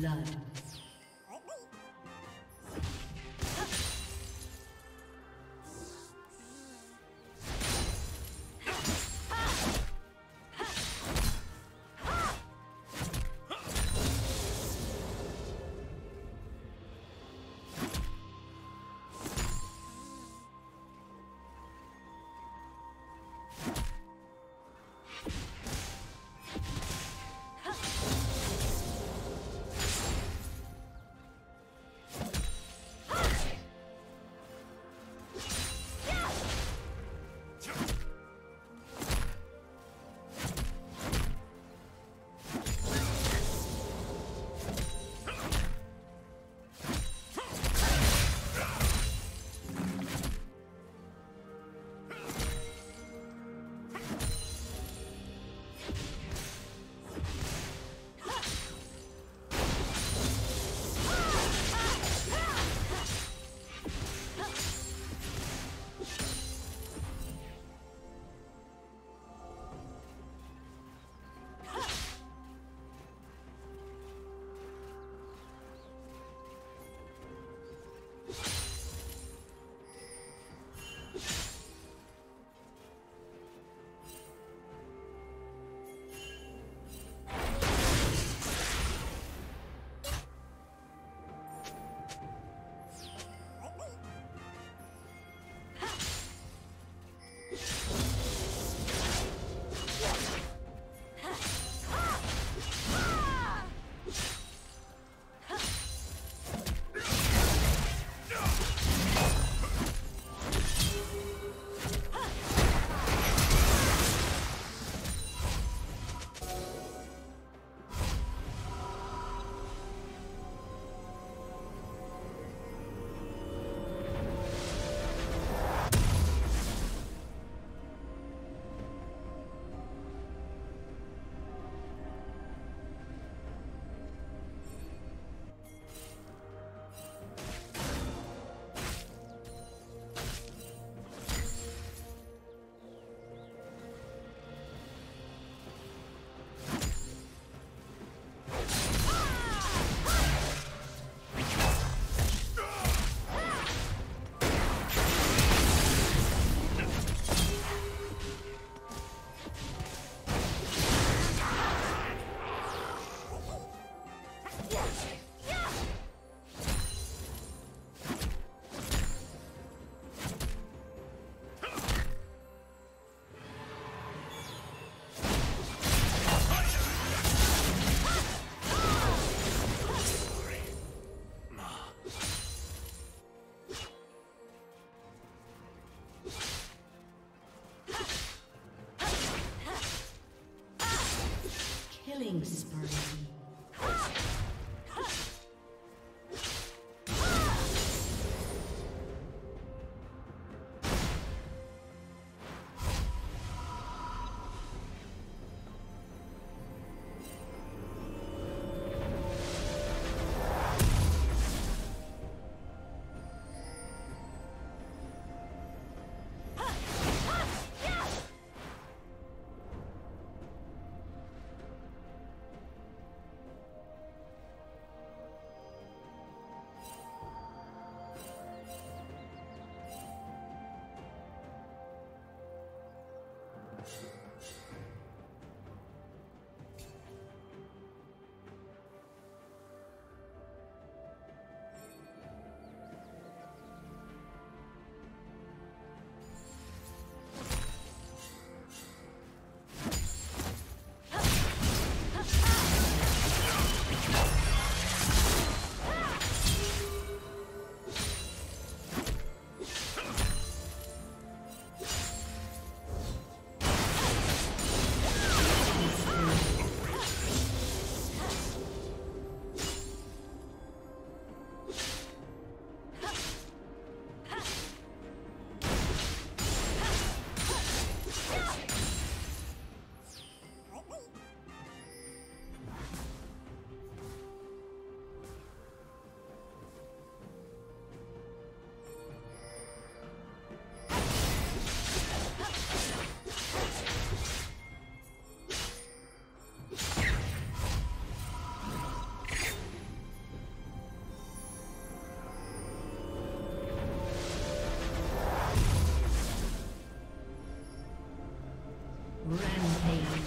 blood. Killing spree. Rampage.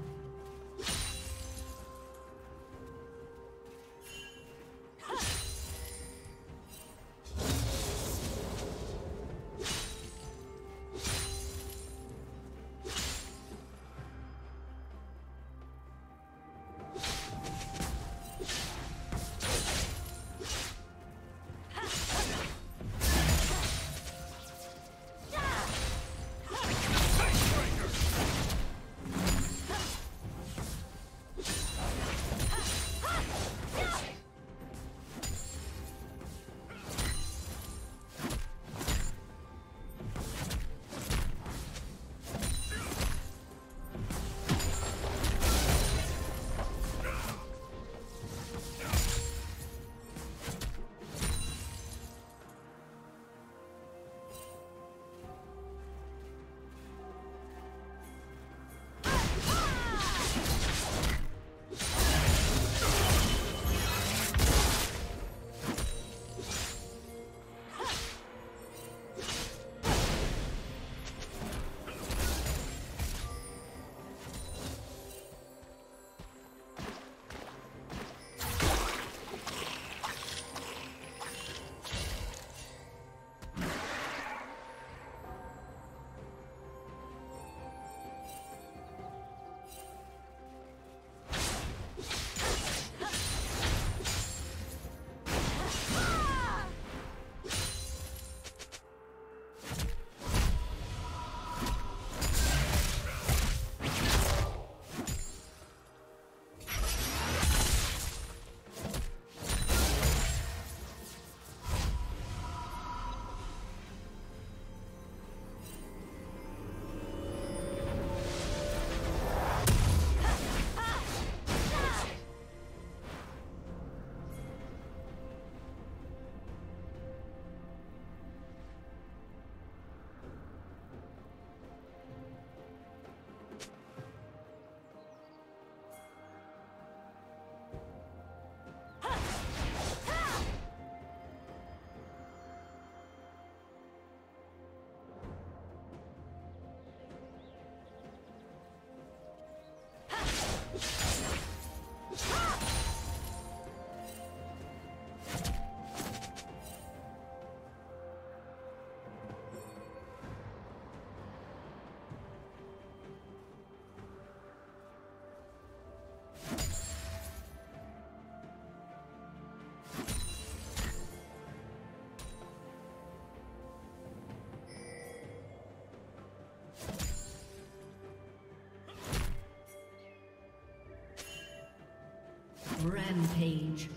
Rampage.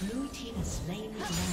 Blue team has slain the dragon.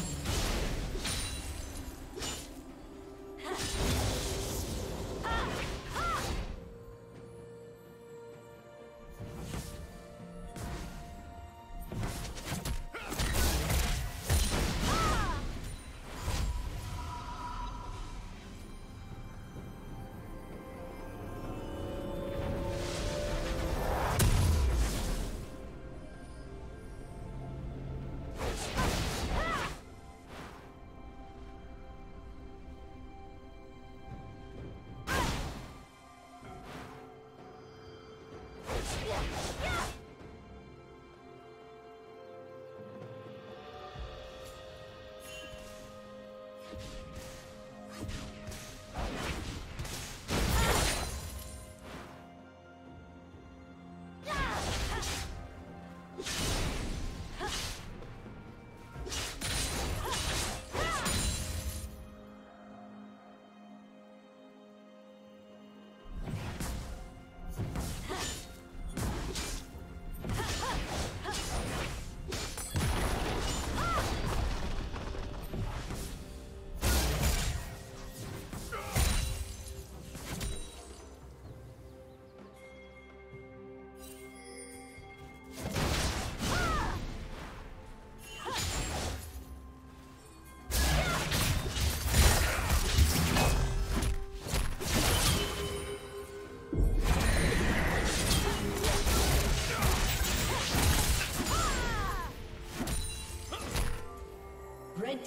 Red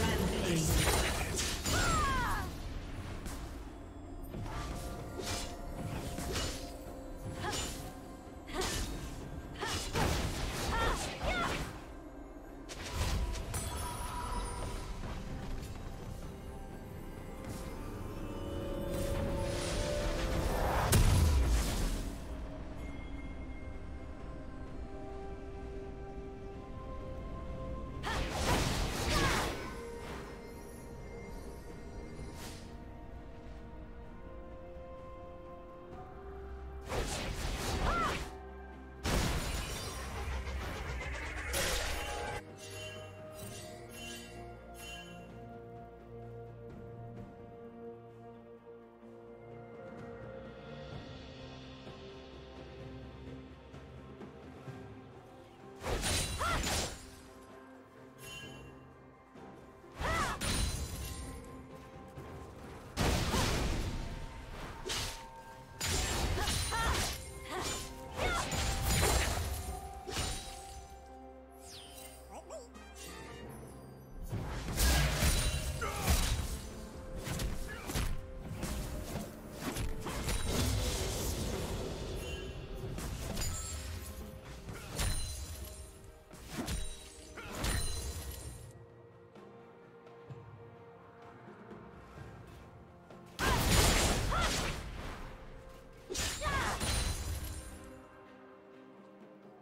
Rampage.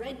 Red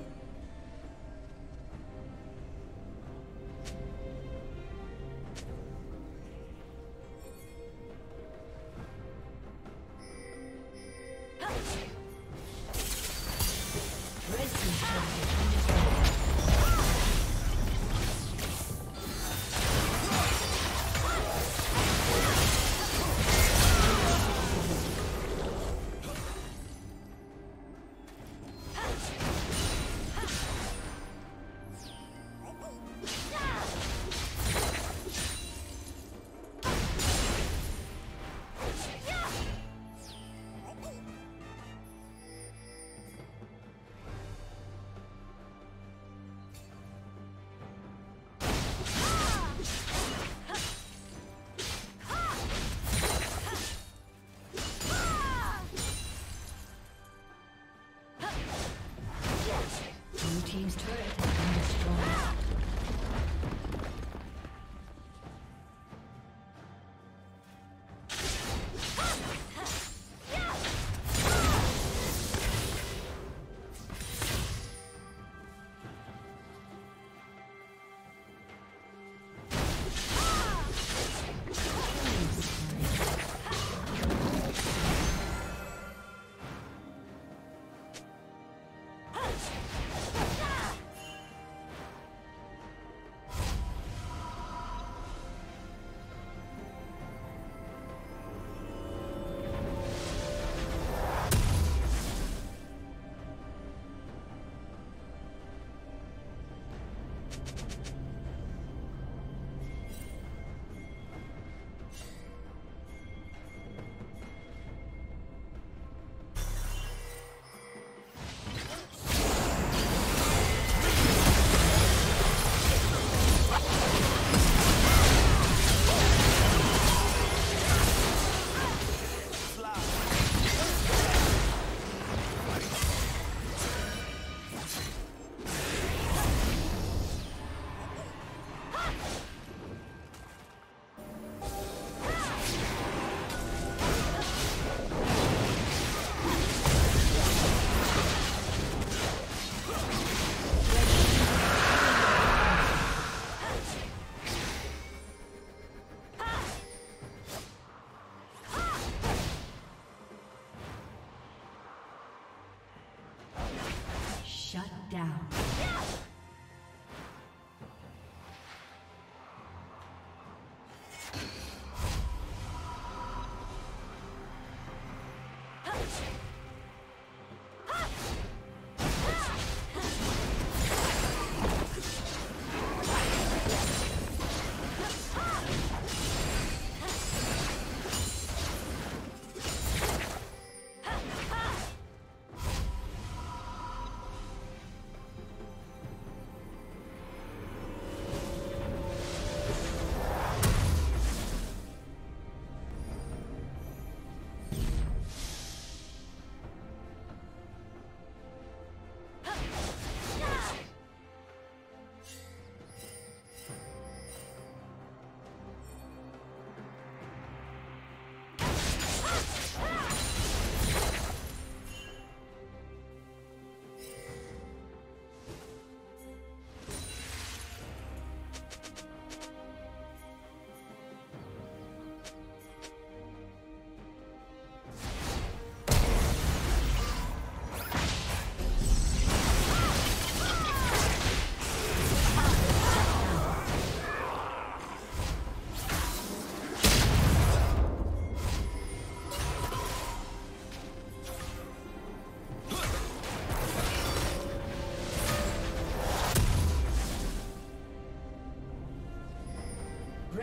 Team's turret has been destroyed.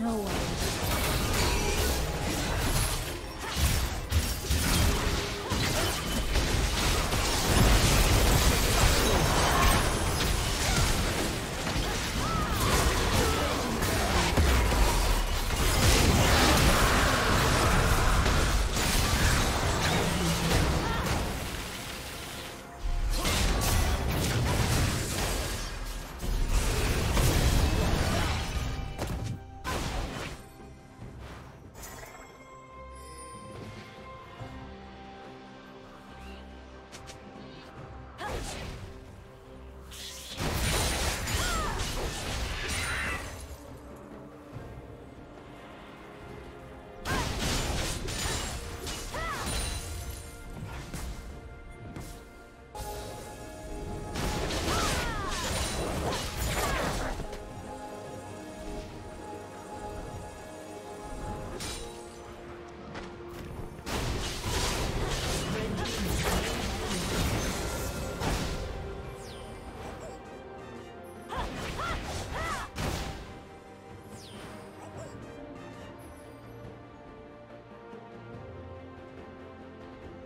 No way.